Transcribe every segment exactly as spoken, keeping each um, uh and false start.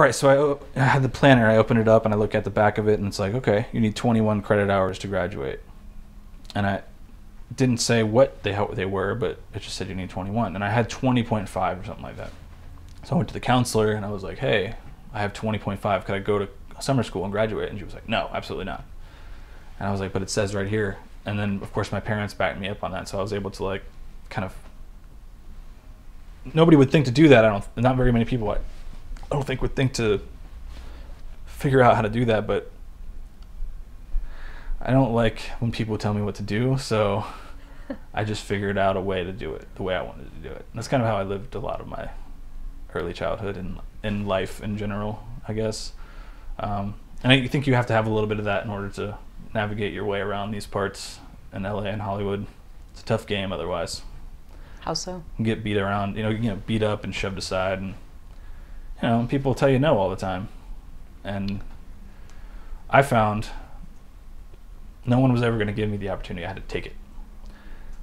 All right, so I, I had the planner. I opened it up and I look at the back of it, and it's like, okay, you need twenty-one credit hours to graduate. And I didn't say what they how they were, but it just said you need twenty-one. And I had twenty point five or something like that. So I went to the counselor and I was like, hey, I have twenty point five. Could I go to summer school and graduate? And she was like, no, absolutely not. And I was like, but it says right here. And then, of course, my parents backed me up on that. So I was able to, like, kind of, nobody would think to do that. I don't, not very many people, I, I don't think would think to figure out how to do that, but I don't like when people tell me what to do. So I just figured out a way to do it the way I wanted to do it. And that's kind of how I lived a lot of my early childhood and in life in general, I guess. Um, and I think you have to have a little bit of that in order to navigate your way around these parts in L A and Hollywood. It's a tough game otherwise. How so? You get beat around, you know, you get beat up and shoved aside, and you know, people tell you no all the time. And I found no one was ever going to give me the opportunity. I had to take it.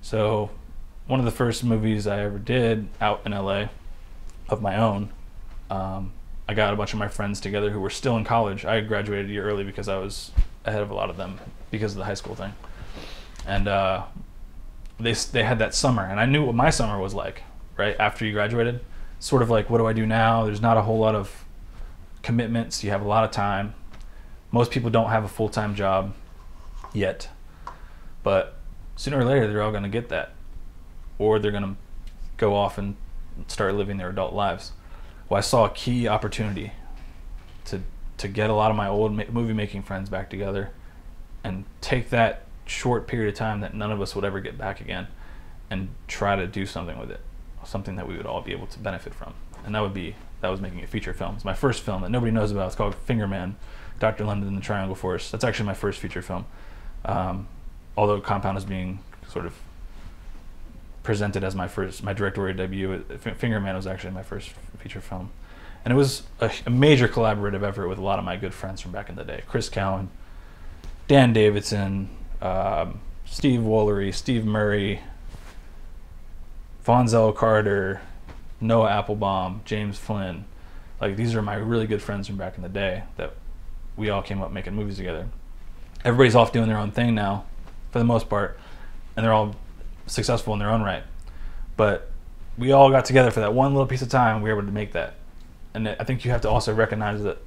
So one of the first movies I ever did out in L A of my own, um, I got a bunch of my friends together who were still in college. I graduated a year early because I was ahead of a lot of them because of the high school thing. And uh, they they had that summer, and I knew what my summer was like, right? After you graduated, sort of like, what do I do now? There's not a whole lot of commitments. You have a lot of time. Most people don't have a full-time job yet, but sooner or later, they're all gonna get that, or they're gonna go off and start living their adult lives. Well, I saw a key opportunity to to get a lot of my old ma movie-making friends back together and take that short period of time that none of us would ever get back again and try to do something with it, something that we would all be able to benefit from. And that would be, that was making a feature film. It's my first film that nobody knows about. It's called Fingerman, Doctor London and the Triangle Force. That's actually my first feature film. Um, although Compound is being sort of presented as my first, my directorial debut, Fingerman was actually my first feature film. And it was a, a major collaborative effort with a lot of my good friends from back in the day. Chris Cowan, Dan Davidson, um, Steve Woolery, Steve Murray, Fonzell Carter, Noah Applebaum, James Flynn. Like, these are my really good friends from back in the day that we all came up making movies together. Everybody's off doing their own thing now, for the most part, and they're all successful in their own right. But we all got together for that one little piece of time, and we were able to make that. And I think you have to also recognize that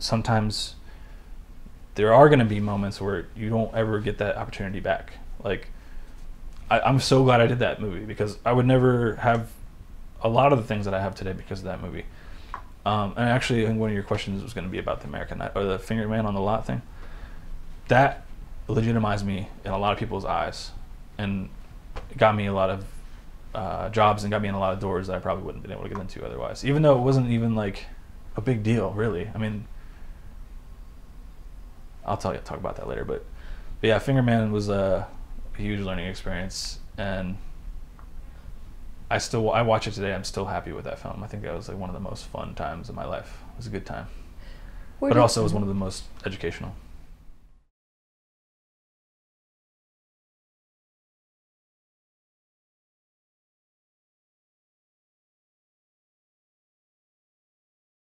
sometimes there are going to be moments where you don't ever get that opportunity back. Like, I, I'm so glad I did that movie, because I would never have a lot of the things that I have today because of that movie. Um, and actually, I think one of your questions was going to be about the American Night or the Fingerman on the lot thing. That legitimized me in a lot of people's eyes, and it got me a lot of Uh, jobs and got me in a lot of doors that I probably wouldn't have been able to get into otherwise, even though it wasn't even like a big deal, really. I mean, I'll tell you, talk about that later, but, but yeah, Fingerman was a huge learning experience, and I still, I watch it today, I'm still happy with that film. I think that was like one of the most fun times of my life. It was a good time. Where but it also was one of the most educational.